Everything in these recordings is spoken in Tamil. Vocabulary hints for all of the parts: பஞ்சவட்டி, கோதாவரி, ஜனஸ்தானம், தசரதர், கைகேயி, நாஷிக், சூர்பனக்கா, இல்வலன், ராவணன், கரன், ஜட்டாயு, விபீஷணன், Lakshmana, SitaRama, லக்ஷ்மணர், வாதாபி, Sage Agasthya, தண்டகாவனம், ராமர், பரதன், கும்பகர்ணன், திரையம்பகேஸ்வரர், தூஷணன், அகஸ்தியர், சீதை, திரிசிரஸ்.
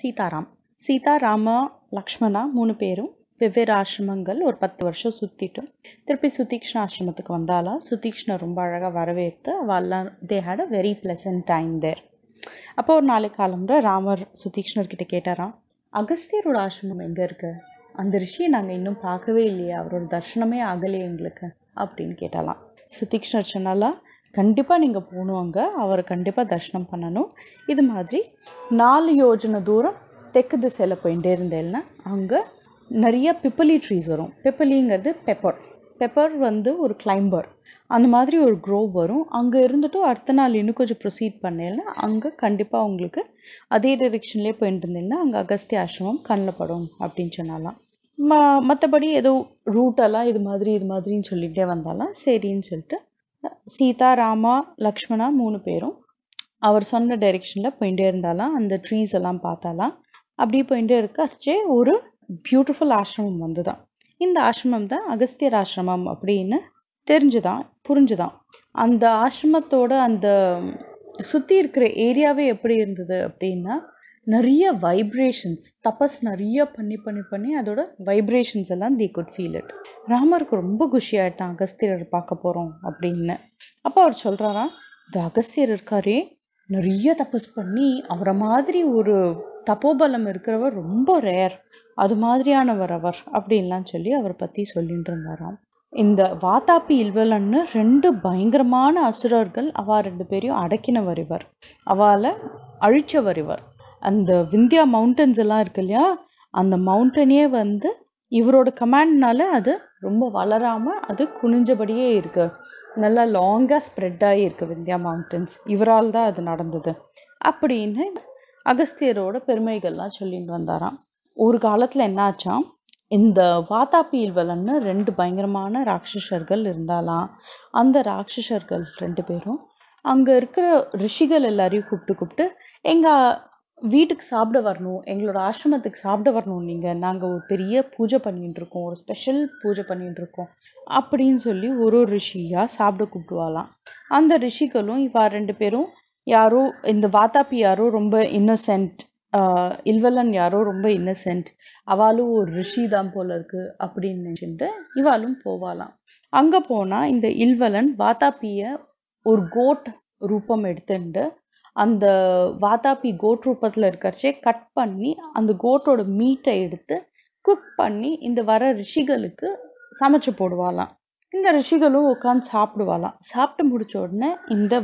सीताराम सीताराम लक्ष्मण मूणु पेरू वेव्वेरु आश्रमंगल और 10 वर्षम सुत्तिट्टोम तिरुप्पी सुतीक्ष्ण आश्रमत्तुक्ku वंदाला सुतीक्ष्ण रोम्ब अழகா वरवेत्तु अवल्ला they had a very pleasant time there अप्पो ओरु नाल कालमरा रामर सुतीक्ष्णर किट्ट केटाराम अगस्त्यरोड आश्रमम एंग इरुक्कु अंद ऋषिय नांगा इन्नुम पाक्कवे इल्लैया अवरोड दर्शनमे आगले एंगलुक्कु अप्पडिनु केटालाम सुतीक्ष्णर सोन्नाला कंडिपा निंगा पोनु अंगा अवर कंडिपा दर्शनम पन्ननु इदु मादिरी 4 योजन दूरम तेक्कु दिशैयिल पोयिट्टे इरुंदेल्ना अंगा नरिया पिपली ट्रीस वरुम पिपलींगरदु पेपर पेपर वंदु ओरु क्लाइंबर अंद मादिरी ओरु ग्रोव वरुम अंगा इरुंदुट्टु अडुत्त नाल इन्नु कोंजम प्रोसीड पन्नेल्ना अंगा कंडिपा उंगलुक्कु अदे डायरेक्शनले पोयिट्टे इरुंदेल्ना अंगा अगस्त्य आश्रमम कण्णुल पडुम अप्पडिनु सोन्नाला मत्तपड़ी एदो रूट एल्लाम इदु मादिरिनु सोल्लिट्टे वंदाला सरिनु सोल्लिट्टु सीताराम लक्ष्मण 3 பேரும் அவர் சொன்ன டைரக்ஷன்ல போயிட்டே இருந்தால அந்த ட்ரீஸ் எல்லாம் பார்த்தால அப்படியே போயிட்டே இருக்கச்சே ஒரு பியூட்டிஃபுல் ஆசிரமம் வந்துதான் இந்த ஆசிரமம் தான் அகஸ்தியர் ஆசிரமம் அப்படினு தெரிஞ்சதாம் புரிஞ்சதாம் அந்த ஆசிரமத்தோட அந்த சுத்தி இருக்கிற ஏரியாவே எப்படி இருந்தது அப்படினா நிறைய வைப்ரேஷன்ஸ் தபஸ் நிறைய பண்ணி அதோட வைப்ரேஷன்ஸ் எல்லாம் they could feel it ராமருக்கு ரொம்ப குஷி ஆயிட்டான் அகஸ்தியர் பார்க்க போறோம் அப்படின்னு அப்ப அவர் சொல்றாரா இந்த அகஸ்தியர் இருக்காரே நிறைய தபஸ் பண்ணி அவர மாதிரி ஒரு தபோபலம் இருக்கிறவர் ரொம்ப ரேர் அது மாதிரியானவர் அவர் அப்படின்லாம் சொல்லி அவரை பத்தி சொல்லிட்டு இருந்தாராம் இந்த வாதாபி இல்வலன்னு 2 பயங்கரமான அசுரர்கள் அவா 2 பேரையும் அடக்கினவர் இவர் அவால அழிச்சவர் இவர் அந்த விந்தியா மவுண்டன்ஸ் எல்லாம் இருக்கு இல்லையா அந்த மவுண்டனே வந்து இவரோட கமாண்ட்னால அது ரொம்ப வளராம அது குனிஞ்சபடியே இருக்கு நல்லா லாங்கா ஸ்ப்ரெட் ஆகி இருக்கு விந்தியா மவுண்டன்ஸ் இவரால் தான் அது நடந்தது அப்படின்னு அகஸ்தியரோட பெருமைகள்லாம் சொல்லிட்டு வந்தாராம் ஒரு காலத்துல என்ன ஆச்சாம் இந்த வாதாபி இல்வலன்னு 2 பயங்கரமான ராட்சசர்கள் இருந்தாலாம் அந்த ராட்சசர்கள் 2 பேரும் அங்க இருக்கிற ரிஷிகள் எல்லாரையும் கூப்பிட்டு எங்க வீட்டுக்கு சாப்பிட வரணும் எங்களோட ஆசிரமத்துக்கு சாப்பிட வரணும் நாங்கள் ஒரு பெரிய பூஜை பண்ணிட்டு இருக்கோம் ஒரு ஸ்பெஷல் பூஜை பண்ணிட்டு இருக்கோம் அப்படின்னு சொல்லி ஒரு ரிஷியா சாப்பிட கூப்பிடுவாளாம் அந்த ரிஷிகளும் இவா 2 பேரும் யாரோ இந்த வாதாபி யாரோ ரொம்ப இன்னசென்ட் இல்வலன் யாரோ ரொம்ப இன்னசென்ட் அவளும் ஒரு ரிஷி தான் போல இருக்கு அப்படின்னு நினைச்சுட்டு இவாளும் போவாளாம் அங்க போனா இந்த இல்வலன் வாதாபிய ஒரு கோட் ரூபம் எடுத்துட்டு அந்த வாதாபி கோட் ரூபத்துல இருக்கறச்சே கட் பண்ணி அந்த கோட்டோட மீட்டை எடுத்து குக் பண்ணி இந்த வர ரிஷிகளுக்கு சமைச்சு போடுவாளாம் இந்த ரிஷிகளும் உட்கார்ந்து சாப்பிடுவாளாம் சாப்பிட்டு முடிச்ச உடனே இந்த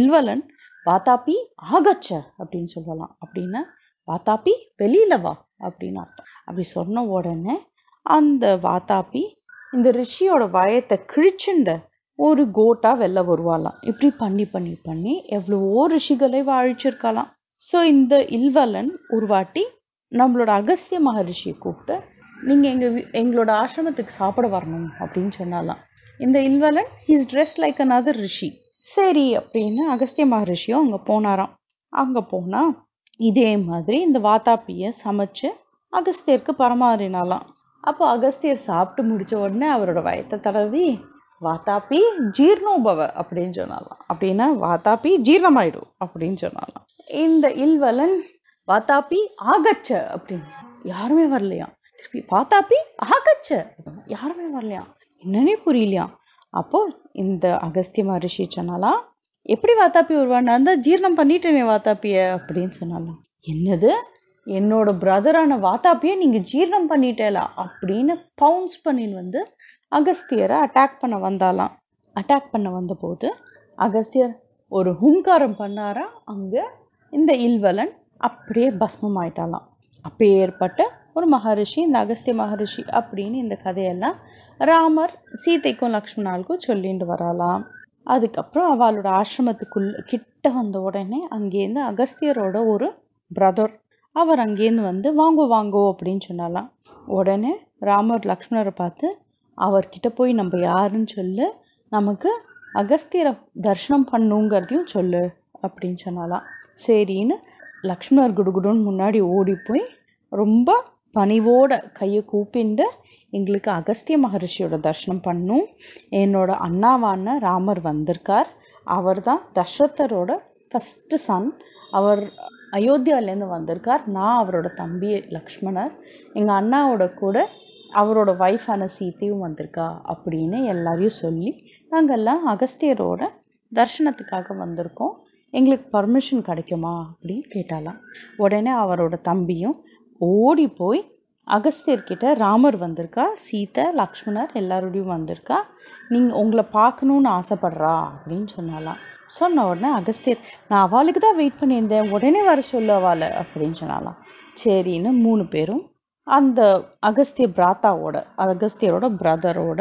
இல்வலன் வாதாபி ஆகச்ச அப்படின்னு சொல்லலாம் அப்படின்னா வாதாபி வெளியில வா அப்படின்னு அர்த்தம் அப்படி சொன்ன உடனே அந்த வாதாபி இந்த ரிஷியோட வயத்தை கிழிச்சுண்ட ஒரு கோட்டா வெளில வருவாளாம் இப்படி பண்ணி எவ்வளவோ ரிஷிகளை அழிச்சிருக்கலாம் ஸோ இந்த இல்வலன் ஒரு வாட்டி நம்மளோட அகஸ்திய மகரிஷியை கூப்பிட்டு நீங்க எங்களோட ஆசிரமத்துக்கு சாப்பிட வரணும் அப்படின்னு சொன்னாலாம் இந்த இல்வலன் he's dress like another ரிஷி சரி அப்படின்னு அகஸ்திய மகரிஷியும் அங்க போனாராம் அங்க போனா இதே மாதிரி இந்த வாதாபிய சமைச்சு அகஸ்தியருக்கு பரமாறினாலாம் அப்போ அகஸ்தியர் சாப்பிட்டு முடிச்ச உடனே அவரோட வயத்தை தடவி வாதாபி ஜீர்ணோபவ அப்படின்னு சொன்னாலாம் அப்படின்னா வாதாபி ஜீர்ணமாயிடும் அப்படின்னு சொன்னாலாம் இந்த இல்வலன் வாதாபி ஆகச்ச அப்படின்னு யாருமே வரலையா திருப்பி வாதாபி ஆகச்ச யாருமே வரலையா என்னன்னே புரியலையா அப்போ இந்த அகஸ்திய மகரிஷி சொன்னாலாம் எப்படி வாதாபி வருவான்னு இருந்தா ஜீர்ணம் பண்ணிட்டேனே வாதாபிய அப்படின்னு சொன்னாலாம் என்னது என்னோட பிரதரான வாதாபிய நீங்க ஜீர்ணம் பண்ணிட்டேலா அப்படின்னு பவுன்ஸ் பண்ணின்னு வந்து அகஸ்தியரை அட்டாக் பண்ண வந்தாலாம் அட்டாக் பண்ண வந்தபோது அகஸ்தியர் ஒரு ஹுங்காரம் பண்ணாரா அங்க இந்த இல்வலன் அப்படியே பஸ்மம் ஆயிட்டாலாம் அப்பேற்பட்ட ஒரு மகரிஷி இந்த அகஸ்திய மகரிஷி அப்படின்னு இந்த கதையெல்லாம் ராமர் சீதைக்கும் லக்ஷ்மணாளுக்கும் சொல்லிட்டு வரலாம் அதுக்கப்புறம் அவளோட ஆசிரமத்துக்குள்ள கிட்ட வந்த உடனே அங்கேருந்து அகஸ்தியரோட ஒரு பிரதர் அவர் அங்கேருந்து வந்து வாங்கோ வாங்கோ அப்படின்னு சொன்னாலாம் உடனே ராமர் லக்ஷ்மணரை பார்த்து அவர்கிட்ட போய் நம்ம யாருன்னு சொல்லு நமக்கு அகஸ்தியரை தரிசனம் பண்ணுங்கிறதையும் சொல்லு அப்படின்னு சொன்னாலாம் சரின்னு லக்ஷ்மணர் குடுகுடுன்னு முன்னாடி ஓடி போய் ரொம்ப பணிவோட கையை கூப்பிண்டு எங்களுக்கு அகஸ்திய மகரிஷியோட தரிசனம் பண்ணும் என்னோட அண்ணாவான ராமர் வந்திருக்கார் அவர் தான் தசரதரோட ஃபர்ஸ்ட் சன் அவர் அயோத்தியாவிலேருந்து வந்திருக்கார். நான் அவரோட தம்பி லக்ஷ்மணர், எங்கள் அண்ணாவோட கூட அவரோட ஒய்ஃபான சீதையும் வந்திருக்கா அப்படின்னு எல்லாரையும் சொல்லி நாங்கள்லாம் அகஸ்தியரோட தரிசனத்துக்காக வந்திருக்கோம், எங்களுக்கு பர்மிஷன் கிடைக்குமா அப்படின்னு கேட்டாலாம். உடனே அவரோட தம்பியும் ஓடி போய் அகஸ்தியர்கிட்ட ராமர் வந்திருக்கா, சீதை லக்ஷ்மணர் எல்லாரோடையும் வந்திருக்கா, நீங்கள் உங்களை பார்க்கணுன்னு ஆசைப்படுறா அப்படின்னு சொன்னாலாம். சொன்ன உடனே அகஸ்தியர், நான் அவளுக்கு தான் வெயிட் பண்ணியிருந்தேன், உடனே வர சொல்ல அவளை அப்படின்னு சொன்னாலாம். சரின்னு மூணு பேரும் அந்த அகஸ்திய பிராத்தாவோட அகஸ்தியரோட பிரதரோட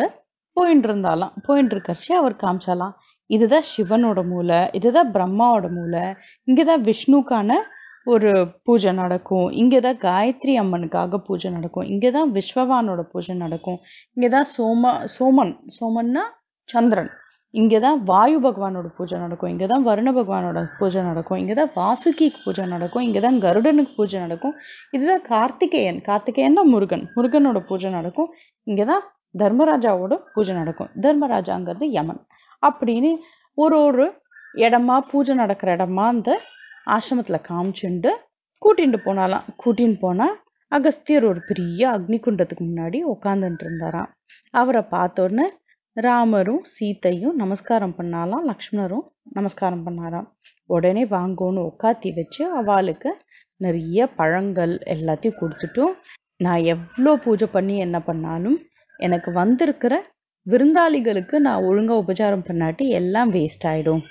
போயின்னு இருந்தாலாம். போயின்னு இருக்கிறச்சி அவர் காமிச்சாலாம், இதுதான் சிவனோட மூளை, இதுதான் பிரம்மாவோட மூளை, இங்கேதான் விஷ்ணுக்கான ஒரு பூஜை நடக்கும், இங்கேதான் காயத்ரி அம்மனுக்காக பூஜை நடக்கும், இங்கேதான் விஸ்வவானோட பூஜை நடக்கும், இங்கேதான் சோமன்னா சந்திரன், இங்கேதான் வாயு பகவானோட பூஜை நடக்கும், இங்கேதான் வருண பகவானோட பூஜை நடக்கும், இங்கேதான் வாசுகிக்கு பூஜை நடக்கும், இங்கேதான் கருடனுக்கு பூஜை நடக்கும், இதுதான் கார்த்திகேயன்னா முருகனோட பூஜை நடக்கும், இங்கேதான் தர்மராஜாவோட பூஜை நடக்கும், தர்மராஜாங்கிறது யமன் அப்படின்னு ஒரு ஒரு இடமா பூஜை நடக்கிற இடமா அந்த ஆசிரமத்தில் காமிச்சுண்டு கூட்டிகிட்டு போனாலாம். கூட்டின்னு போனால் அகஸ்தியர் ஒரு பெரிய அக்னிகுண்டத்துக்கு முன்னாடி உட்காந்துட்டு இருந்தாராம். அவரை பார்த்தோன்னே ராமரும் சீத்தையும் நமஸ்காரம் பண்ணாலாம், லக்ஷ்மணரும் நமஸ்காரம் பண்ணாராம். உடனே வாங்கன்னு உட்காத்தி வச்சு அவளுக்கு நிறைய பழங்கள் எல்லாத்தையும் கொடுத்துட்டும், நான் எவ்வளோ பூஜை பண்ணி என்ன பண்ணாலும் எனக்கு வந்திருக்கிற விருந்தாளிகளுக்கு நான் ஒழுங்காக உபச்சாரம் பண்ணாட்டி எல்லாம் வேஸ்ட் ஆகிடும்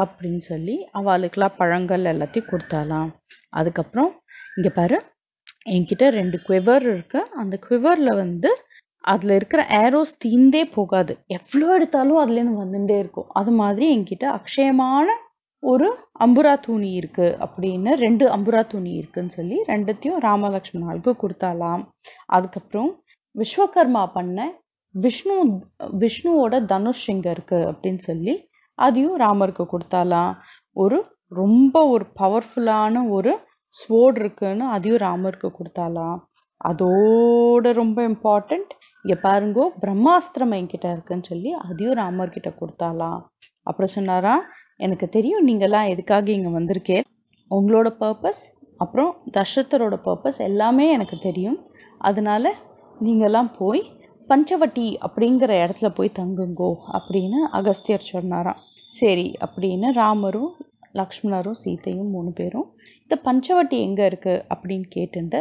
அப்படின்னு சொல்லி அவளுக்கெல்லாம் பழங்கள் எல்லாத்தையும் கொடுத்தாலாம். அதுக்கப்புறம் இங்கே பாரு, என்கிட்ட 2 quiver இருக்கு, அந்த குவரில் அதில் இருக்கிற ஏரோஸ் தீந்தே போகாது, எவ்வளோ எடுத்தாலும் அதுலேருந்து வந்துட்டே இருக்கும், அது மாதிரி என்கிட்ட அக்ஷயமான ஒரு அம்புரா தூணி இருக்குது அப்படின்னு 2 அம்புரா தூணி இருக்குதுன்னு சொல்லி 2த்தையும் ராமலக்ஷ்மணாளுக்கு கொடுத்தாலாம். அதுக்கப்புறம் விஸ்வகர்மா பண்ண விஷ்ணுவோட தனுஷ் எங்கே இருக்குது அப்படின்னு சொல்லி அதையும் ராமருக்கு கொடுத்தாலாம். ரொம்ப ஒரு பவர்ஃபுல்லான ஒரு ஸ்வோர்டு இருக்குன்னு அதையும் ராமருக்கு கொடுத்தாலாம். அதோட ரொம்ப இம்பார்ட்டண்ட் இங்கே பாருங்கோ பிரம்மாஸ்திரம் என்கிட்ட இருக்குன்னு சொல்லி அதையும் ராமர்கிட்ட கொடுத்தாலாம். அப்புறம் சொன்னாரா, எனக்கு தெரியும் நீங்கள்லாம் எதுக்காக இங்கே வந்திருக்கே, உங்களோட பர்பஸ் அப்புறம் தசரதரோட பர்பஸ் எல்லாமே எனக்கு தெரியும், அதனால நீங்கள்லாம் போய் பஞ்சவட்டி அப்படிங்கிற இடத்துல போய் தங்குங்கோ அப்படின்னு அகஸ்தியர் சொன்னாராம். சரி அப்படின்னு ராமரும் லக்ஷ்மணரும் சீதையும் 3 பேரும் இந்த பஞ்சவட்டி எங்கே இருக்குது அப்படின்னு கேட்டுட்டு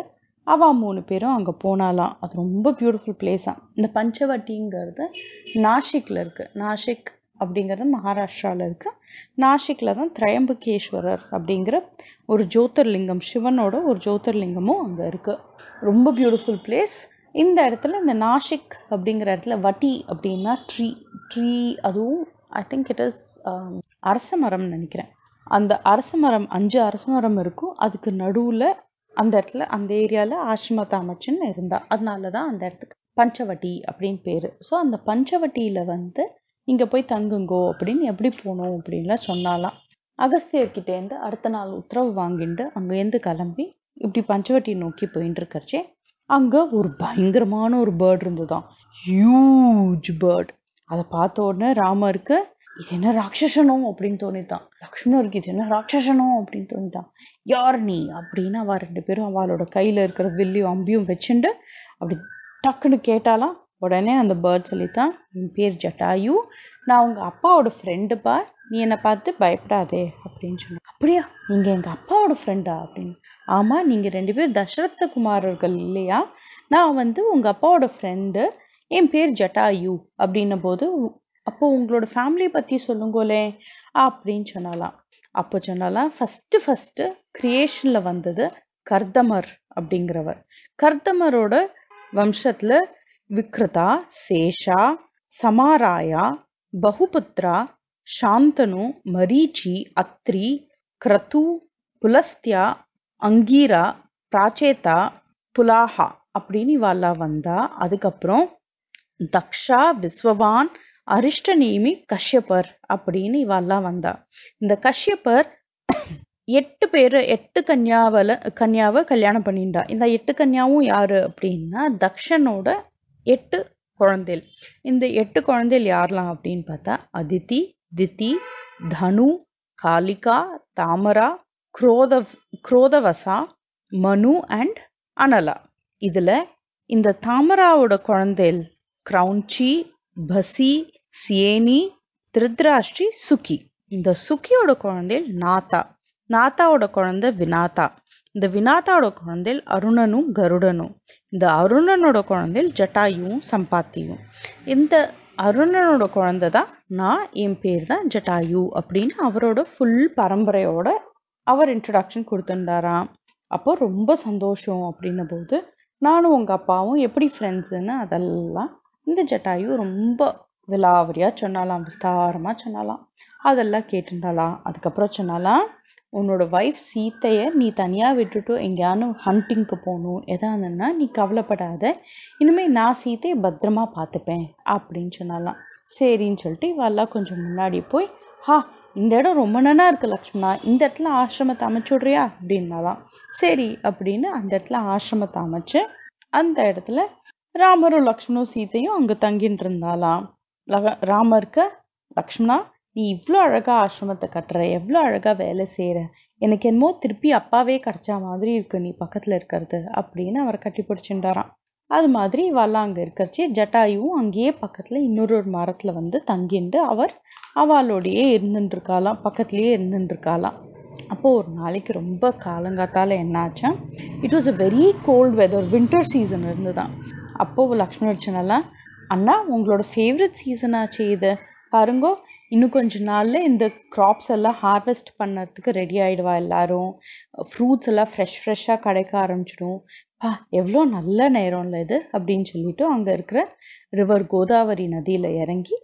அவள் 3 பேரும் அங்கே போனாலாம். அது ரொம்ப பியூட்டிஃபுல் பிளேஸாக. இந்த பஞ்சவட்டிங்கிறது நாஷிக்கில் இருக்குது, நாஷிக் அப்படிங்கிறது மகாராஷ்டிராவில் இருக்குது, நாஷிக்கில் தான் திரையம்பகேஸ்வரர் அப்படிங்கிற ஒரு ஜோதிர்லிங்கம், சிவனோட ஒரு ஜோதிர்லிங்கமும் அங்கே இருக்குது. ரொம்ப பியூட்டிஃபுல் பிளேஸ். இந்த இடத்துல இந்த நாஷிக் அப்படிங்கிற இடத்துல வட்டி அப்படின்னா ட்ரீ, அதுவும் ஐ திங்க் இட் இஸ் அரச மரம்னு நினைக்கிறேன். அந்த அரச மரம் 5 அரச மரம் இருக்கும், அதுக்கு நடுவில் அந்த இடத்துல அந்த ஏரியாவில் ஆசிரமத்தை அமைச்சுன்னு இருந்தா, அதனால தான் அந்த இடத்துக்கு பஞ்சவட்டி அப்படின்னு பேர். ஸோ அந்த பஞ்சவட்டியில் இங்கே போய் தங்குங்கோ அப்படின்னு எப்படி போகணும் அப்படின்லாம் சொன்னாலாம். அகஸ்தியர்கிட்டேருந்து அடுத்த நாள் உத்தரவு வாங்கிட்டு அங்கேருந்து கிளம்பி இப்படி பஞ்சவட்டி நோக்கி போயின்னு இருக்கிறச்சே, அங்கே ஒரு பயங்கரமான ஒரு பேர்டு இருந்துதான், ஹியூஜ் பேர்டு. அதை பார்த்த உடனே ராமருக்கு இது என்ன ராட்சசனும் அப்படின்னு தோணித்தான், லக்ஷ்மணருக்கு இது என்ன ராட்சசனும் அப்படின்னு தோணித்தான். யார் நீ அப்படின்னு அவள் 2 பேரும் அவளோட கையில் இருக்கிற வில்லியும் அம்பியும் வச்சுண்டு அப்படி டக்குன்னு கேட்டாலாம். உடனே அந்த பேர்ட் சொல்லித்தான், என் பேர் ஜட்டாயு, நான் உங்கள் அப்பாவோட ஃப்ரெண்டுப்பா, நீ என்னை பார்த்து பயப்படாதே அப்படின்னு சொன்ன. அப்படியா, நீங்கள் எங்கள் அப்பாவோட ஃப்ரெண்டா அப்படின்னு. ஆமாம், நீங்கள் 2 பேர் தசரத குமாரர்கள் இல்லையா, நான் உங்கள் அப்பாவோட ஃப்ரெண்டு, என் பேர் ஜட்டாயு அப்படின்னும் போது அப்போ உங்களோட ஃபேமிலியை பற்றி சொல்லுங்கோலே அப்படின்னு சொன்னாலாம். அப்போ சொன்னாலாம், ஃபஸ்ட்டு கிரியேஷனில் கர்தமர் அப்படிங்கிறவர், கர்தமரோட வம்சத்தில் விக்ரதா, சேஷா, சமாராயா, பகுபுத்ரா, சாந்தனு, மரீச்சி, அத்ரி, கிரது, புலஸ்தியா, அங்கீரா, பிராச்சேதா, புலாஹா அப்படின்னு இவாளா வந்தா. அதுக்கப்புறம் தக்ஷா, விஸ்வவான், அரிஷ்டநேமி, கஷ்யப்பர் அப்படின்னு இவாளா வந்தா. இந்த கஷ்யப்பர் 8 பேர் 8 கன்யாவை கல்யாணம் பண்ணிண்டா. இந்த 8 கன்யாவும் யாரு அப்படின்னா தக்ஷனோட 8 குழந்தைகள். இந்த 8 குழந்தைகள் யாரெல்லாம் அப்படின்னு பார்த்தா அதித்தி, தித்தி, தனு, Kalika, Dhamra, Krodhavasa, Manu and Anala. இதுல இந்த தாமராவோட குழந்தைகள் கிரௌஞ்சி, பசி, சியேனி, திருத்ராஷ்டி, சுக்கி. இந்த சுக்கியோட குழந்தைகள் நாதா, நாதாவோட குழந்தை விநாதா, இந்த விநாதாவோட குழந்தைகள் அருணனும் கருடனும், இந்த அருணனோட குழந்தைகள் ஜட்டாயும் சம்பாத்தியும். இந்த அருணனோட குழந்தை தான் நான், என் பேர் தான் ஜட்டாயு அப்படின்னு அவரோட ஃபுல் பரம்பரையோட அவர் இன்ட்ரடக்ஷன் கொடுத்துட்டாராம். அப்போ ரொம்ப சந்தோஷம் அப்படின்ன போது நானும் உங்கள் அப்பாவும் எப்படி ஃப்ரெண்ட்ஸுன்னு அதெல்லாம் இந்த ஜட்டாயு ரொம்ப விலாவரியாக சொன்னாலாம், விஸ்தாரமாக சொன்னாலாம், அதெல்லாம் கேட்டுட்டாலாம். அதுக்கப்புறம் சொன்னாலாம், உன்னோட ஒய்ஃப் சீத்தையை நீ தனியாக விட்டுட்டு எங்கேயானு ஹண்டிங்க்கு போகணும், எதானுன்னா நீ கவலைப்படாத, இனிமேல் நான் சீத்தையை பத்திரமா பார்த்துப்பேன் அப்படின்னு சொன்னாலாம். சரின்னு சொல்லிட்டு இவெல்லாம் கொஞ்சம் முன்னாடி போய், ஹா இந்த இடம் ரொம்ப நன்னா இருக்குது லக்ஷ்மணா, இந்த இடத்துல ஆசிரமத்தை அமைச்சுட்றியா அப்படின்னாலாம். சரி அப்படின்னு அந்த இடத்துல ஆசிரமத்தை அமைச்சு அந்த இடத்துல ராமரும் லக்ஷ்மணும் சீத்தையும் அங்கே தங்கின்னு இருந்தாலாம். ராமருக்கு லக்ஷ்மணா, நீ இவ்வளோ அழகாக ஆசிரமத்தை கட்டுற, எவ்வளோ அழகாக வேலை செய்கிற, எனக்கு என்னமோ திருப்பி அப்பாவே கிடச்சா மாதிரி இருக்கு நீ பக்கத்தில் இருக்கிறது அப்படின்னு அவர் கட்டி பிடிச்சுட்டாராம். அது மாதிரி இவெல்லாம் அங்கே இருக்கிறச்சி ஜட்டாயும் அங்கேயே பக்கத்தில் இன்னொரு ஒரு மரத்தில் வந்து தங்கிண்டு அவர் அவளோடையே இருந்துட்டுருக்காளாம், பக்கத்துலேயே இருந்துட்டுருக்காளாம். அப்போது ஒரு நாளைக்கு ரொம்ப காலங்காத்தால் என்ன ஆச்சா, it was a very cold weather, winter season இருந்து தான். அப்போது லக்ஷ்மணர் சொன்னாலாம், அண்ணா உங்களோட ஃபேவரட் சீசனாச்சு இது, பாருங்கோ இன்னும் கொஞ்ச நாளில் இந்த க்ராப்ஸ் எல்லாம் ஹார்வெஸ்ட் பண்ணுறதுக்கு ரெடி ஆகிடுவா, எல்லாரும் ஃப்ரூட்ஸ் எல்லாம் ஃப்ரெஷ்ஷாக கிடைக்க ஆரம்பிச்சிடும், பா எவ்வளோ நல்ல நேரம்ல இது அப்படின்னு சொல்லிட்டு அங்கே இருக்கிற ரிவர் கோதாவரி நதியில் இறங்கி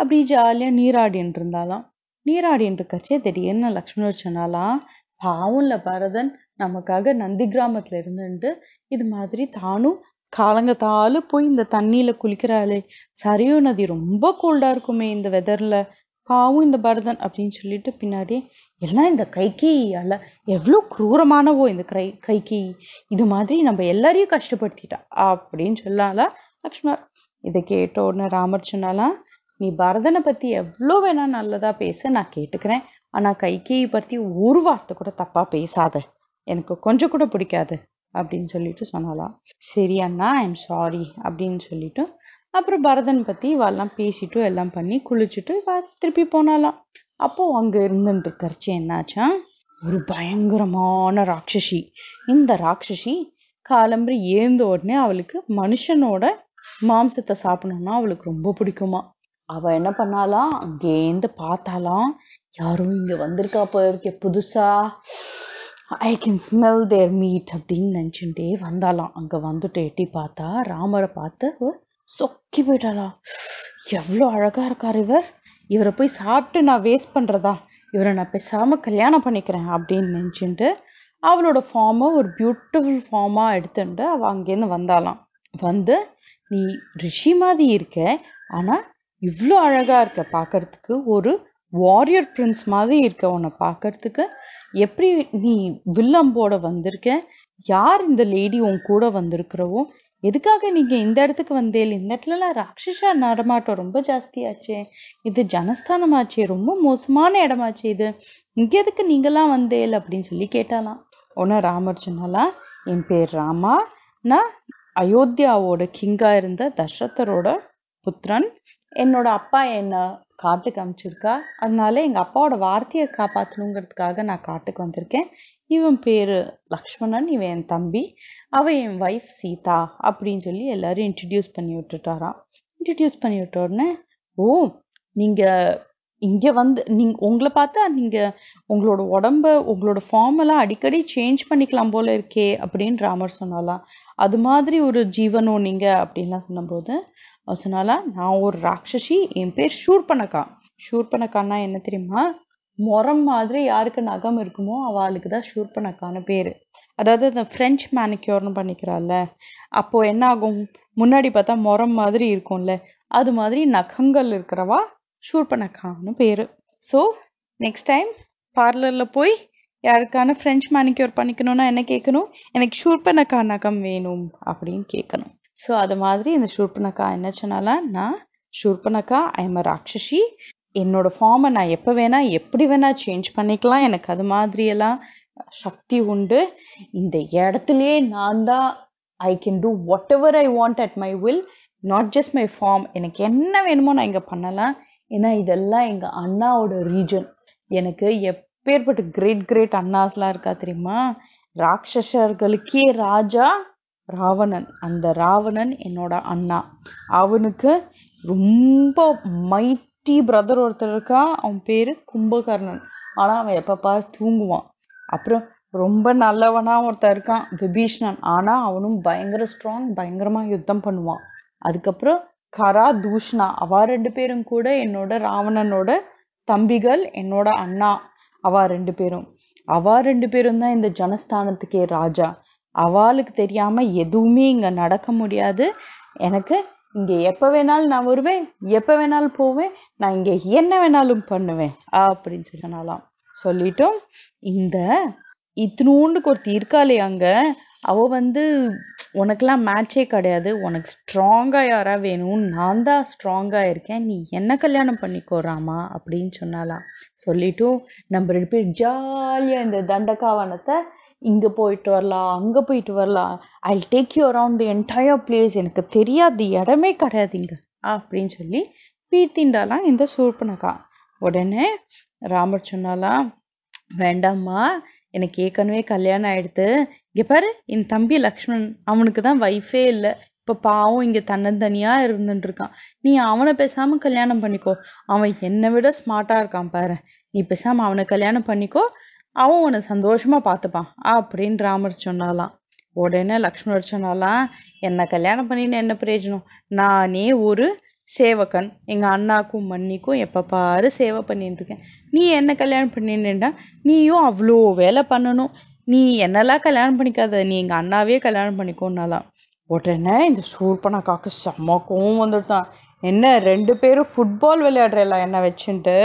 அப்படி ஜாலியாக நீராடின்னு இருந்தாலாம். நீராடின்னு இருக்கச்சே திடீர்னு லக்ஷ்மணர் சொன்னாலாம், பாவம்ல பரதன் நமக்காக நந்தி கிராமத்தில் இருந்துட்டு இது மாதிரி தானும் காலங்கத்தாலும் போய் இந்த தண்ணியில் குளிக்கிறாளே, சரியோ நதி ரொம்ப கோல்டாக இருக்குமே இந்த வெதரில், பாவும் இந்த பரதன் அப்படின்னு சொல்லிட்டு பின்னாடி எல்லாம் இந்த கைகேயால எவ்வளோ குரூரமானவோ இந்த கைகேயி, இது மாதிரி நம்ம எல்லாரையும் கஷ்டப்படுத்திட்டா அப்படின்னு சொல்லலாம் லக்ஷ்மணர். இதை கேட்ட உடனே ராமர் சொன்னாலாம், நீ பரதனை பற்றி எவ்வளோ வேணா நல்லதாக பேச நான் கேட்டுக்கிறேன், ஆனால் கைகேயி பற்றி ஒரு வார்த்தை கூட தப்பாக பேசாத, எனக்கு கொஞ்சம் கூட பிடிக்காது அப்படின்னு சொல்லிட்டு சொன்னாலாம். சரி அண்ணா ஐம் சாரி அப்படின்னு சொல்லிட்டு அப்புறம் பரதன் பற்றி இவெல்லாம் பேசிட்டு எல்லாம் பண்ணி குளிச்சுட்டு இவ திருப்பி போனாலாம். அப்போது அங்கே இருந்துட்டு இருக்கிறச்சு என்னாச்சா, ஒரு பயங்கரமான ராட்சசி. இந்த ராட்சசி காலம்பரி ஏந்த உடனே அவளுக்கு மனுஷனோட மாம்சத்தை சாப்பிடணும்னா அவளுக்கு ரொம்ப பிடிக்குமா. அவள் என்ன பண்ணாலாம், அங்கேருந்து பார்த்தாலாம் யாரும் இங்கே வந்திருக்கா போயிருக்கே புதுசா, I can smell their meat அப்படின்னு நினச்சிட்டே வந்தாலாம். அங்கே வந்துட்டு எட்டி பார்த்தா ராமரை பார்த்து சொக்கி போயிட்டாலாம். எவ்வளோ அழகாக இருக்கார் இவர், இவரை போய் சாப்பிட்டு நான் வேஸ்ட் பண்ணுறதா, இவரை நான் பேசாமல் கல்யாணம் பண்ணிக்கிறேன் அப்படின்னு நினச்சிட்டு அவளோட ஃபார்மை ஒரு பியூட்டிஃபுல் ஃபார்மாக எடுத்துட்டு அவள் அங்கேருந்து வந்தாலாம். வந்து நீ ரிஷி மாதிரி இருக்க, ஆனால் இவ்வளோ அழகாக இருக்க, பார்க்கறதுக்கு ஒரு வாரியர் பிரின்ஸ் மாதிரி இருக்க, உன்னை பார்க்கறதுக்கு எப்படி நீ வில்லம்போட வந்திருக்க, யார் இந்த லேடி உன் கூட வந்திருக்கிறவோ, எதுக்காக நீங்கள் இந்த இடத்துக்கு வந்தேன், இந்த இடத்துலலாம் ராட்சசா நடமாட்டம் ரொம்ப ஜாஸ்தியாச்சே, இது ஜனஸ்தானமாச்சே, ரொம்ப மோசமான இடமாச்சே இது, இங்கே எதுக்கு நீங்களாம் வந்தேல் அப்படின்னு சொல்லி கேட்டாலாம். ஒன்றும் ராமர் சொன்னாலாம், என் பேர் ராமா, நான் அயோத்தியாவோட கிங்காக இருந்த தசரதரோட புத்திரன், என்னோட அப்பா என்ன காட்டுக்கு அனுப்பிச்சிருக்கா, அதனால எங்கள் அப்பாவோட வார்த்தையை காப்பாற்றணுங்கிறதுக்காக நான் காட்டுக்கு வந்திருக்கேன். இவன் பேர் லக்ஷ்மணன், இவன் என் தம்பி, அவன் என் ஒய்ஃப் சீதா அப்படின்னு சொல்லி எல்லாரும் இன்ட்ரடியூஸ் பண்ணி விட்டுட்டாராம். இன்ட்ரடியூஸ் பண்ணி விட்ட உடனே, ஓ நீங்கள் இங்கே வந்து உங்களை பார்த்தா நீங்கள் உங்களோட உடம்பை உங்களோட ஃபார்மெல்லாம் அடிக்கடி சேஞ்ச் பண்ணிக்கலாம் போல இருக்கே அப்படின்னு ராமர் சொன்னாலாம். அது மாதிரி ஒரு ஜீவனோ நீங்கள் அப்படின்லாம் சொன்னபோது சொன்னாலாம், நான் ஒரு ராட்சசி, என் பேர் சூர்பனக்கா. சூர்பனக்கான்னா என்ன தெரியுமா, முரம் மாதிரி யாருக்கு நகம் இருக்குமோ அவளுக்கு தான் சூர்பனக்கான பேர். அதாவது அந்த ஃப்ரெஞ்ச் மேனிக்யூர்னு பண்ணிக்கிறாள்ல, அப்போது என்ன ஆகும், முன்னாடி பார்த்தா முரம் மாதிரி இருக்கும்ல, அது மாதிரி நகங்கள் இருக்கிறவா சூர்பனக்கான்னு பேர். ஸோ நெக்ஸ்ட் டைம் பார்லரில் போய் யாருக்கான ஃப்ரெஞ்ச் மேனிக்யூர் பண்ணிக்கணும்னா என்ன கேட்கணும், எனக்கு சூர்பனக்கா நகம் வேணும் அப்படின்னு கேட்கணும். ஸோ அது மாதிரி இந்த சூர்பனக்கா என்ன சொன்னாலாம், நான் சூர்பனக்கா, ஐம் அ ராட்சசி, என்னோட ஃபார்மை நான் எப்போ வேணால் எப்படி வேணால் சேஞ்ச் பண்ணிக்கலாம், எனக்கு அது மாதிரியெல்லாம் சக்தி உண்டு. இந்த இடத்திலே நான் தான் I can do whatever I want at my will, not just my form. எனக்கு என்ன வேணுமோ நான் இங்கே பண்ணலாம். ஏன்னா இதெல்லாம் எங்கள் அண்ணாவோட ரீஜன். எனக்கு எப்பேற்பட்ட கிரேட் கிரேட் அண்ணாஸ்லாம் இருக்கா தெரியுமா? ராட்சசர்களுக்கே ராஜா ராவணன். அந்த ராவணன் என்னோட அண்ணா. அவனுக்கு ரொம்ப மைட்டி பிரதர் ஒருத்தர் இருக்கா, அவன் பேர் கும்பகர்ணன். ஆனால் அவன் எப்பப்பா தூங்குவான். அப்புறம் ரொம்ப நல்லவனா ஒருத்தர் இருக்கான் விபீஷ்ணன். ஆனால் அவனும் பயங்கர ஸ்ட்ராங், பயங்கரமாக யுத்தம் பண்ணுவான். அதுக்கப்புறம் கரா தூஷ்ணா, அவ ரெண்டு பேரும் கூட என்னோட ராவணனோட தம்பிகள், என்னோட அண்ணா. அவ ரெண்டு பேரும் தான் இந்த ஜனஸ்தானத்துக்கே ராஜா. அவளுக்கு தெரியாம எதுவுமே இங்க நடக்க முடியாது. எனக்கு இங்க எப்ப வேணாலும் நான் வருவேன், எப்ப வேணாலும் போவேன், நான் இங்க என்ன வேணாலும் பண்ணுவேன் அப்படின்னு சொல்லிட்டோம். இந்த இத்தினூண்டுக்கு ஒருத்தி இருக்காளே அங்க, அவ உனக்கெல்லாம் மேட்சே கிடையாது, உனக்கு ஸ்ட்ராங்கா யாரா வேணும், நான் தான் ஸ்ட்ராங்கா இருக்கேன், நீ என்ன கல்யாணம் பண்ணிக்கோறாமா அப்படின்னு சொன்னாலாம். சொல்லிட்டும் நம்ம ரெண்டு பேர் ஜாலியா இந்த தண்டகாவனத்தை இங்க போயிட்டு வரலாம், அங்க போயிட்டு வரலாம். I take you around the entire place, எனக்கு தெரியாத இடமே கிடையாது இங்க அப்படின்னு சொல்லி பீத்திண்டாலாம் இந்த சூர்பனகா. உடனே ராமர் சொன்னாலாம், வேண்டாம்மா, எனக்கு ஏற்கனவே கல்யாணம் ஆயிடுத்து. இங்கே பாரு, என் தம்பி லக்ஷ்மண், அவனுக்கு தான் வைஃபே இல்லை, இப்போ பாவம் இங்கே தன்னந்தனியாக இருந்துட்டு இருக்கான். நீ அவனை பேசாமல் கல்யாணம் பண்ணிக்கோ, அவன் என்னை விட ஸ்மார்ட்டாக இருக்கான் பாரு, நீ பேசாமல் அவனை கல்யாணம் பண்ணிக்கோ, அவன் உன்னை சந்தோஷமாக பார்த்துப்பான் அப்படின்னு ராமர் சொன்னாலாம். உடனே லக்ஷ்மணர் சொன்னாலாம், என்னை கல்யாணம் பண்ணின்னு என்ன பிரயோஜனம், நானே ஒரு சேவகன், எங்கள் அண்ணாக்கும் மன்னிக்கும் எப்போ பாரு சேவை பண்ணிட்டு இருக்கேன். நீ என்ன கல்யாணம் பண்ணினேன்டா, நீயும் அவ்வளோ வேலை பண்ணணும், நீ என்னெல்லாம் கல்யாணம் பண்ணிக்காத, நீ எங்கள் அண்ணாவே கல்யாணம் பண்ணிக்கோன்னாலாம். உடனே இந்த சூர்பனக்காக்கு செம்ம கோவம் வந்துட்டான். என்ன ரெண்டு பேரும் ஃபுட்பால் விளையாடுறலாம் என்ன வச்சுட்டு,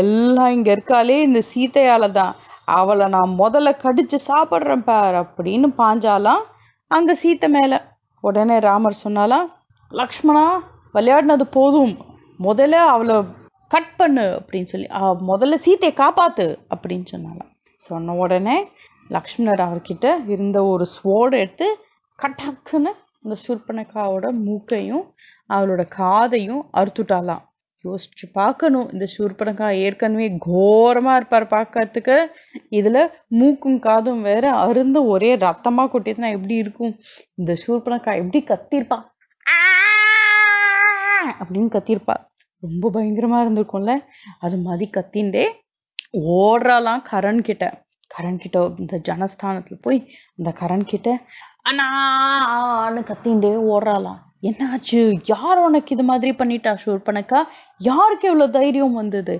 எல்லாம் இங்கே இருக்காளே இந்த சீதையால தான், அவளை நான் முதல்ல கடிச்சு சாப்பிட்றேன் பார் அப்படின்னு பாஞ்சாலாம் அங்கே சீத்தை மேலே. உடனே ராமர் சொன்னாலாம், லக்ஷ்மணா விளையாடினது போதும், முதல்ல அவளை கட் பண்ணு அப்படின்னு சொல்லி, முதல்ல சீத்தையை காப்பாத்து அப்படின்னு சொன்னாலாம். சொன்ன உடனே லக்ஷ்மணர் அவர்கிட்ட இருந்த ஒரு ஸ்வோர்டு எடுத்து கட்டாக்குன்னு இந்த சூர்பனக்காவோட மூக்கையும் அவளோட காதையும் அறுத்துட்டாலாம். யோசிச்சு பார்க்கணும், இந்த சூர்பனக்கா ஏற்கனவே கோரமா இருப்பார் பார்க்கறதுக்கு, இதுல மூக்கும் காதும் வேற அருந்து ஒரே ரத்தமா கொட்டிட்டுனா எப்படி இருக்கும். இந்த சூர்பனக்கா எப்படி கத்திருப்பா அப்படின்னு கத்திருப்பா, ரொம்ப பயங்கரமா இருந்திருக்கும்ல. அது மாதிரி கத்தின்ண்டே ஓடுறாலாம் கரண் கிட்ட இந்த ஜனஸ்தானத்துல போய் அந்த கரண் கிட்ட அண்ணான்னு கத்தின்ண்டே ஓடுறாலாம். என்ன ஆச்சு, யார் உனக்கு இது மாதிரி பண்ணிட்டா சூர்பனக்கா, யாருக்கு எவ்வளவு தைரியம் வந்தது,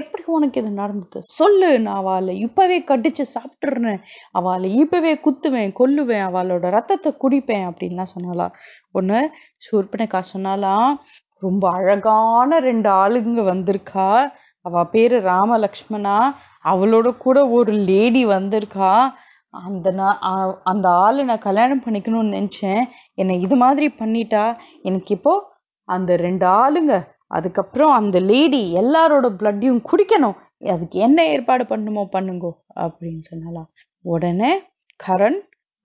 எப்படி உனக்கு இது நடந்தது சொல்லு, நான் அவளை இப்பவே கடிச்சு சாப்பிட்டுறேன், அவளை இப்பவே குத்துவேன், கொல்லுவேன், அவளோட ரத்தத்தை குடிப்பேன் அப்படின்லாம் சொன்னாலாம். ஒன்னு சூர்பனக்கா சொன்னாலாம், ரொம்ப அழகான ரெண்டு ஆளுங்க வந்திருக்கா, அவ பேரு ராம லக்ஷ்மணா, அவளோட கூட ஒரு லேடி வந்திருக்கா, அந்த ஆளு நான் கல்யாணம் பண்ணிக்கணும்னு நினைச்சேன், என்னை இது மாதிரி பண்ணிட்டா, எனக்கு இப்போ அந்த ரெண்டு ஆளுங்க அதுக்கப்புறம் அந்த லேடி எல்லாரோட பிளட்டையும் குடிக்கணும், அதுக்கு என்ன ஏற்பாடு பண்ணுமோ பண்ணுங்கோ அப்படின்னு சொன்னாலாம். உடனே கரண்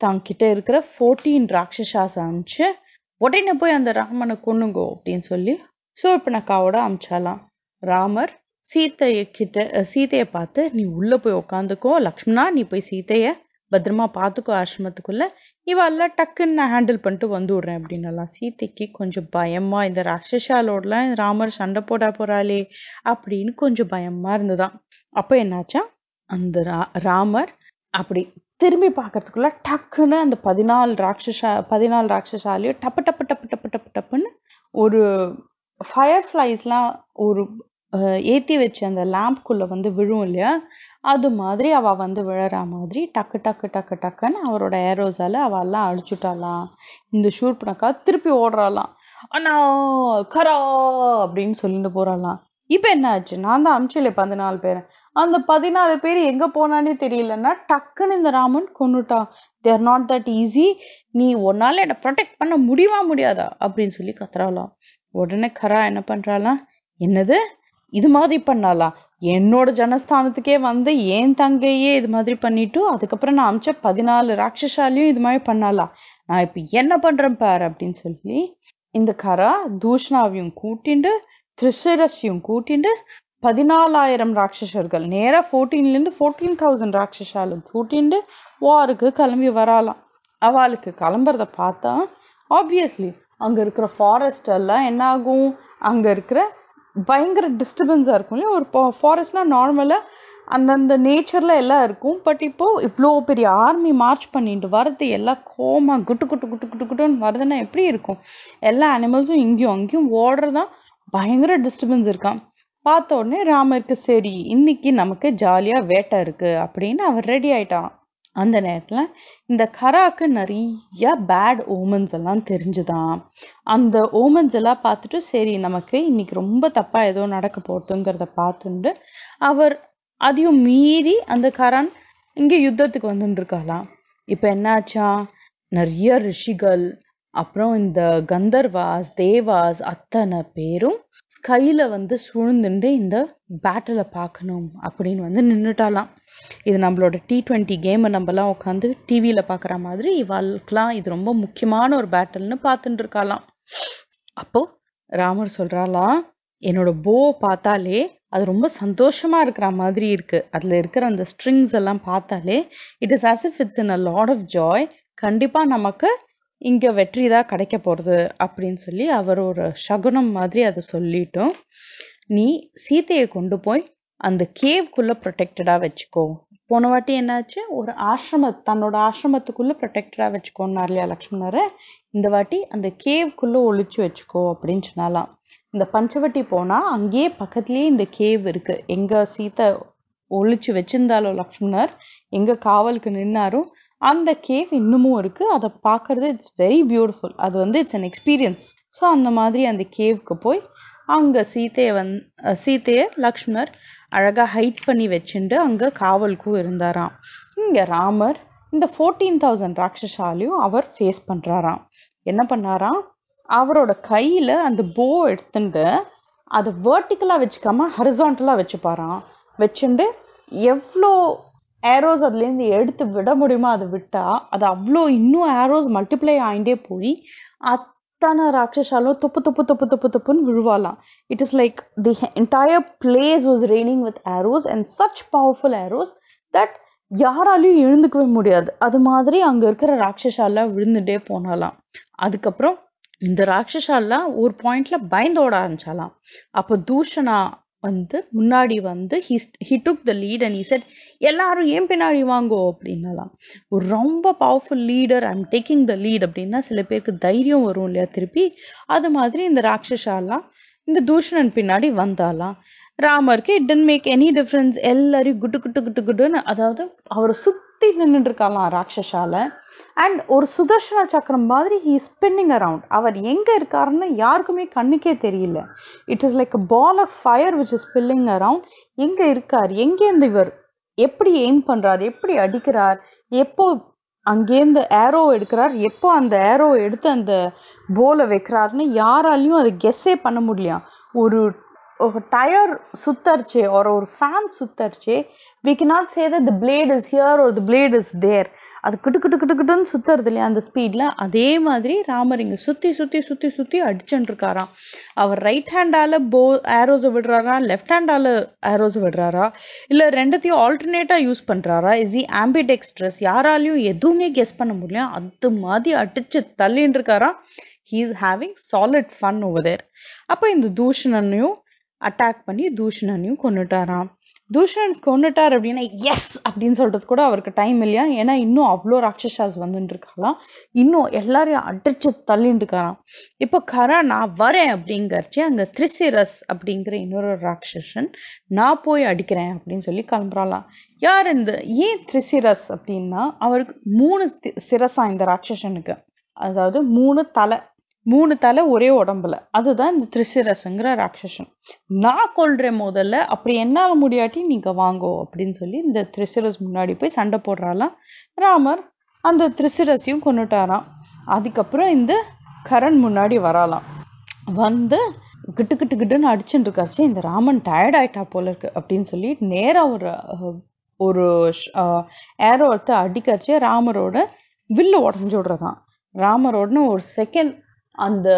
தங்கிட்ட இருக்கிற 14 ராட்சசாஸ் அனுப்பிச்சு, உடனே போய் அந்த ராமனை கொண்ணுங்கோ அப்படின்னு சொல்லி சூர்பனக்காவோட அமிச்சாலாம். ராமர் சீத்தைய பார்த்து, நீ உள்ள போய் உக்காந்துக்கோ லக்ஷ்மணா, நீ போய் சீத்தைய பத்திரமா பார்த்துக்கோ ஆசிரமத்துக்குள்ள, இவெல்லாம் டக்குன்னு நான் ஹேண்டில் பண்ணிட்டு வந்து விடுறேன் அப்படின்னலாம். சீத்தைக்கு கொஞ்சம் பயமா, இந்த ராட்சசாலோடலாம் ராமர் சண்டை போட போறாளே அப்படின்னு கொஞ்சம் பயமா இருந்துதான். அப்ப என்னாச்சா, அந்த ராமர் அப்படி திரும்பி பார்க்கறதுக்குள்ள டக்குன்னு அந்த 14 ராட்சசாலையும் டப்பு டப்பு டப்பு டப்பு டப்பு டப்புன்னு ஒரு ஃபயர் ஃப்ளைஸ்லாம் ஒரு ஏற்றி வச்சு அந்த லேம்ப்குள்ளே விழும் இல்லையா, அது மாதிரி அவள் விழற மாதிரி டக்கு டக்கு டக்கு டக்குன்னு அவரோட ஏரோஸால் அவெல்லாம் அழிச்சுட்டாலாம். இந்த சூர்பனக்கா திருப்பி ஓடுறாலாம், அண்ணா கரா அப்படின்னு சொல்லிட்டு போகிறாலாம். இப்போ என்ன ஆச்சு, நான் தான் அமிச்சில 14 பேர், அந்த 14 பேர் எங்க போனானே தெரியலன்னா டக்குன்னு இந்த ராமன் கொன்னுட்டான். தேர் நாட் தட் ஈஸி, நீ ஒன்னால என்னை ப்ரொடெக்ட் பண்ண முடியுமா முடியாதா அப்படின்னு சொல்லி கத்துறாளாம். உடனே கரா என்ன பண்றாளாம், என்னது இது மாதிரி பண்ணாலாம், என்னோட ஜனஸ்தானத்துக்கே வந்து ஏன் தங்கையே இது மாதிரி பண்ணிட்டு அதுக்கப்புறம் நான் அம்ச்ச 14 ராட்சசாலியும் இது மாதிரி பண்ணலாம் நான் இப்போ என்ன பண்றேன் பார் அப்படினு சொல்லி இந்த கரா தூஷ்ணாவையும் கூட்டிண்டு திரிசரசியும் கூட்டிண்டு 14000 ராட்சசர்கள் நேரா 14 ல இருந்து 14000 ராட்சசாலும் கூட்டிண்டு வாருக்கு கிளம்பி வரலாம் அவளுக்கு கிளம்பறத பார்த்தா obviously அங்க இருக்கிற ஃபாரஸ்ட் எல்லாம் என்ன ஆகும் அங்க இருக்கிற பயங்கர டிஸ்டர்பன்ஸா இருக்கும் இல்ல ஒரு ஃபாரஸ்ட்னா நார்மலா அந்த நேச்சர்ல எல்லாம் இருக்கும் பட் இப்போ இவ்ளோ பெரிய ஆர்மி மார்ச் பண்ணிட்டு வரது எல்லாம் கோமா குட்டு குட்டு குட்டு குட்டு குட்டுன்னு வரதுன்னா எப்படி இருக்கும் எல்லா அனிமல்ஸும் இங்கேயும் அங்கேயும் ஓடுறதா பயங்கர டிஸ்டர்பன்ஸ் இருக்கான் பார்த்த உடனே ராமருக்கு சரி இன்னைக்கு நமக்கு ஜாலியா வேட்டை இருக்கு அப்படின்னு அவர் ரெடி ஆயிட்டான் அந்த நேரத்துல இந்த கராக்கு நிறைய பேட் ஓமன்ஸ் எல்லாம் தெரிஞ்சுதான் அந்த ஓமன்ஸ் எல்லாம் பார்த்துட்டு சரி நமக்கு இன்னைக்கு ரொம்ப தப்பா ஏதோ நடக்க போறதுங்கிறத பார்த்துண்டு அவர் அதையும் மீறி அந்த கரான் இங்க யுத்தத்துக்கு வந்துட்டு இருக்கலாம் இப்ப என்னாச்சா நிறைய ரிஷிகள் அப்புறம் இந்த கந்தர்வாஸ் தேவாஸ் அத்தனை பேரும் ஸ்கைல வந்து சுழ்ந்துண்டு இந்த பேட்டில பார்க்கணும் அப்படின்னு வந்து நின்னுட்டாலாம் இது நம்மளோட T20 கேமை நம்மலாம் உட்காந்து டிவியில பாக்குற மாதிரி இவாளுக்கெல்லாம் இது ரொம்ப முக்கியமான ஒரு பேட்டல்னு பார்த்துட்டு இருக்கலாம் அப்போ ராமர் சொல்றாளாம் என்னோட போ பார்த்தாலே அது ரொம்ப சந்தோஷமா இருக்கிற மாதிரி இருக்கு அதுல இருக்கிற அந்த ஸ்ட்ரிங்ஸ் எல்லாம் பார்த்தாலே it is as if it's in a lot of joy கண்டிப்பா நமக்கு இங்க வெற்றிதான் கிடைக்க போறது அப்படின்னு சொல்லி அவர் ஒரு சகுனம் மாதிரி அதை சொல்லிட்டோம் நீ சீதையை கொண்டு போய் அந்த கேவ்க்குள்ள ப்ரொடெக்டடா வச்சுக்கோ போன வாட்டி என்னாச்சு ஒரு தன்னோட ஆசிரமத்துக்குள்ள ப்ரொடெக்டடா வச்சுக்கோன்னார் இல்லையா லக்ஷ்மணரை இந்த வாட்டி அந்த கேவ்க்குள்ள ஒழிச்சு வச்சுக்கோ அப்படின்னு சொன்னாலாம் இந்த பஞ்சவட்டி போனா அங்கேயே பக்கத்துலயே இந்த கேவ் இருக்கு எங்க சீதை ஒழிச்சு வச்சிருந்தாலோ லக்ஷ்மணர் எங்க காவலுக்கு நின்னாரும் அந்த கேவ் இன்னமும் இருக்கு அதை பார்க்கறது இட்ஸ் வெரி பியூட்டிஃபுல் அது வந்து இட்ஸ் அன் எக்ஸ்பீரியன்ஸ் ஸோ அந்த மாதிரி அந்த கேவ்க்கு போய் அங்க சீதையை லக்ஷ்மணர் அழகா ஹைட் பண்ணி வச்சுட்டு அங்க காவலுக்கும் இருந்தாராம் இங்க ராமர் இந்த 14000 ராட்சசாலையும் அவர் ஃபேஸ் பண்றாராம் என்ன பண்ணாராம் அவரோட கையில அந்த போ எடுத்துட்டு அதை வேர்டிக்கலா வச்சுக்காம ஹரிசான்டலா வச்சுப்பாராம் வச்சுட்டு எவ்வளோ ஏரோஸ் அதுல இருந்து எடுத்து விட முடியுமோ அதை விட்டா அது அவ்வளோ இன்னும் ஏரோஸ் மல்டிப்ளை ஆயிட்டே போய் அத்தனை ராட்சசாலும் தொப்பு தொப்பு தொப்பு தொப்பு தொப்புன்னு விழுவாலாம் it is like the entire place was raining with arrows and such powerful arrows that யாராலையும் எழுந்துக்கவே முடியாது அது மாதிரி அங்க இருக்கிற ராட்சசால விழுந்துட்டே போனாலாம் அதுக்கப்புறம் இந்த ராட்சசால ஒரு பாயிண்ட்ல பயந்தோட ஆரம்பிச்சாலாம் அப்போ தூஷணா வந்து முன்னாடி வந்து he took the lead and he said எல்லாரும் ஏன் பின்னாடி வாங்கோ அப்படின்னாலாம் ஒரு ரொம்ப powerful leader I'm taking the lead அப்படின்னா சில பேருக்கு தைரியம் வரும் இல்லையா திருப்பி அது மாதிரி இந்த ராட்சசாலாம் இந்த தூஷணன் பின்னாடி வந்தாலாம் ராமருக்கு it didn't make any difference எல்லாரையும் குட்டு குட்டு குட்டு குட்டுன்னு அதாவது அவரை சுத்தி நின்றுட்டு இருக்கலாம் ராட்சசால அண்ட் ஒரு சுதர்ஷன சக்கரம் மாதிரி ஹீ ஸ்பின்னிங் அரவுண்ட் அவர் எங்க இருக்காருன்னு யாருக்குமே கண்ணுக்கே தெரியல it is like a ball of fire which is spilling around எங்க இருக்கார் எங்கேருந்து இவர் எப்படி எய்ம் பண்றார் எப்படி அடிக்கிறார் எப்போ அங்கேருந்து ஏரோ எடுக்கிறார் எப்போ அந்த ஏரோ எடுத்து அந்த போல வைக்கிறாருன்னு யாராலையும் அதை கெஸ்ஸே பண்ண முடியலையா ஒரு டயர் சுத்தரிச்சே ஒரு ஃபேன் சுத்தரிச்சே we cannot say that the blade is here or the blade is there அது கிட்டு கிட்டு கிட்டு கிட்டுன்னு சுத்துறது இல்லையா அந்த ஸ்பீட்ல அதே மாதிரி ராமர் இங்க சுத்தி சுத்தி சுத்தி சுத்தி அடிச்சுட்டு இருக்காராம் அவர் ரைட் ஹேண்டால ஏரோஸை விடுறாரா லெஃப்ட் ஹேண்டால ஏரோஸை விடுறாரா இல்ல ரெண்டத்தையும் ஆல்டர்னேட்டா யூஸ் பண்றாரா இஸ் ஹி ஆம்பிடெக்ஸ்ட்ரஸ் யாராலையும் எதுவுமே கெஸ் பண்ண முடியல அது மாதிரி அடிச்சு தள்ளின்னு இருக்காரா he is having solid fun over there அப்ப இந்த தூஷணனையும் அட்டாக் பண்ணி தூஷணனையும் கொன்னுட்டாராம் தூஷணன் கொண்டுட்டார் அப்படின்னா எஸ் அப்படின்னு சொல்றது கூட அவருக்கு டைம் இல்லையா ஏன்னா இன்னும் அவ்வளோ ராட்சசாஸ் வந்துட்டு இருக்காளாம் இன்னும் எல்லாரையும் அடிச்சு தள்ளிட்டு இருக்காராம் இப்போ கரா நான் வரேன் அப்படிங்கறச்சு அங்க திரிசிரஸ் அப்படிங்கிற இன்னொரு ராட்சசன் நான் போய் அடிக்கிறேன் அப்படின்னு சொல்லி கிளம்புறாளாம் யார் இந்த ஏன் திரிசிரஸ் அப்படின்னா அவருக்கு 3 சிரசா இந்த ராட்சசனுக்கு அதாவது 3 தலை ஒரே உடம்புல அதுதான் இந்த திரிசிரஸ்ங்கிற ராட்சசன் நான் கொள்ற முதல்ல அப்படி என்னால முடியாட்டி நீங்க வாங்கோ அப்படின்னு சொல்லி இந்த திரிசிரஸ் முன்னாடி போய் சண்டை போடுறாலாம் ராமர் அந்த திரிசிரஸையும் கொன்னுட்டாராம் அதுக்கப்புறம் இந்த கரன் முன்னாடி வராலாம் வந்து கிட்டுன்னு அடிச்சுட்டு இருக்காச்சு. இந்த ராமன் டயர்ட் ஆயிட்டா போல இருக்கு அப்படின்னு சொல்லி நேரா ஒரு ஏரோ எடுத்து அடிக்காச்சு. ராமரோட வில்லு உடஞ்சு விடுறதான். ராமரோடன்னு ஒரு செகண்ட் அந்த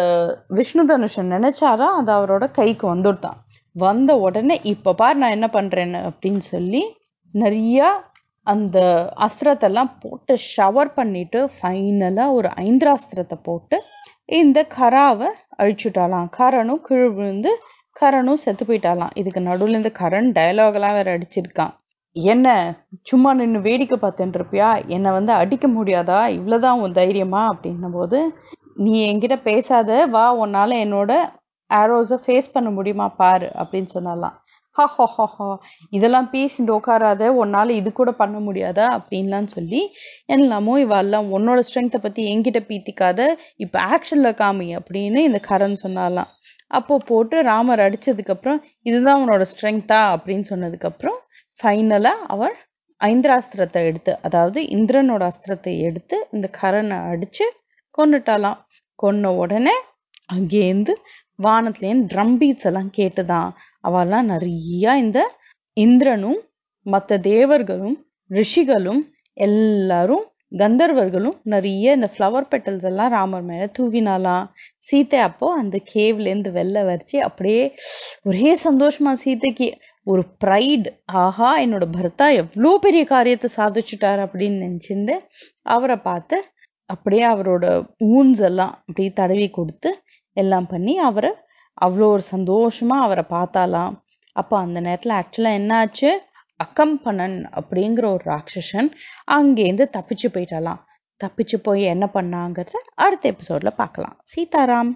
விஷ்ணு தனுஷன் நினைச்சாரா அது அவரோட கைக்கு வந்துடுதான். வந்த உடனே இப்ப பார் நான் என்ன பண்றேன்னு அப்படின்னு சொல்லி நிறைய அந்த அஸ்திரத்தெல்லாம் போட்டு ஷவர் பண்ணிட்டு ஃபைனலா ஒரு ஐந்திராஸ்திரத்தை போட்டு இந்த கராவை அழிச்சுட்டாலாம். கரனும் கீழ் விழுந்து கரனும் செத்து போயிட்டாலாம். இதுக்கு நடுவில் இந்த கரன் டயலாக் எல்லாம் வேற அடிச்சிருக்கான். என்ன சும்மா நின்று வேடிக்கை பார்த்துட்டு இருப்பியா, என்னை வந்து அடிக்க முடியாதா, இவ்வளவுதான் உன் தைரியமா அப்படின்னும் போது நீ என்கிட்ட பேசாத வா உன்னால என்னோட ஆரோஸை ஃபேஸ் பண்ண முடியுமா பாரு அப்படின்னு சொன்னாலாம். ஹா ஹா ஹா ஹா இதெல்லாம் பேசிட்டு உட்காராத உன்னால இது கூட பண்ண முடியாதா அப்படின்லாம் சொல்லி எல்லாமோ இவெல்லாம் உன்னோட ஸ்ட்ரென்த்தை பத்தி என்கிட்ட பீத்திக்காத இப்ப ஆக்ஷன்ல காமி அப்படின்னு இந்த கரண் சொன்னாலாம். அப்போ போட்டு ராமர் அடிச்சதுக்கு அப்புறம் இதுதான் உன்னோட ஸ்ட்ரென்த்தா அப்படின்னு சொன்னதுக்கு அப்புறம் ஃபைனலா அவர் ஐந்திராஸ்திரத்தை எடுத்து, அதாவது இந்திரனோட அஸ்திரத்தை எடுத்து இந்த கரனை அடிச்சு கொன்னுட்டாலாம். கொன்ன உடனே அங்கேருந்து வானத்துலேயும் ட்ரம் பீட்ஸ் எல்லாம் கேட்டுதான். அவெல்லாம் நிறைய இந்த இந்திரனும் மற்ற தேவர்களும் ரிஷிகளும் எல்லாரும் கந்தர்வர்களும் நிறைய இந்த ஃப்ளவர் பெட்டல்ஸ் எல்லாம் ராமர் மேல தூவினாலாம். சீத்தை அப்போ அந்த கேவ்லேருந்து வெளில வச்சு அப்படியே ஒரே சந்தோஷமா சீத்தைக்கு ஒரு ப்ரைட், ஆஹா என்னோட பர்த்தா எவ்வளோ பெரிய காரியத்தை சாதிச்சுட்டார் அப்படின்னு நினச்சிட்டு அவரை பார்த்து அப்படியே அவரோட ஊன்ஸ் எல்லாம் அப்படியே தடவி கொடுத்து எல்லாம் பண்ணி அவரை அவ்வளோ ஒரு சந்தோஷமா அவரை பார்த்தாலாம். அப்போ அந்த நேரத்தில் ஆக்சுவலா என்ன ஆச்சு, அக்கம்பனன் அப்படிங்கிற ஒரு ராட்சசன் அங்கேருந்து தப்பிச்சு போயிட்டாலாம். தப்பிச்சு போய் என்ன பண்ணாங்கிறத அடுத்த எபிசோட்ல பார்க்கலாம். சீதாராம்.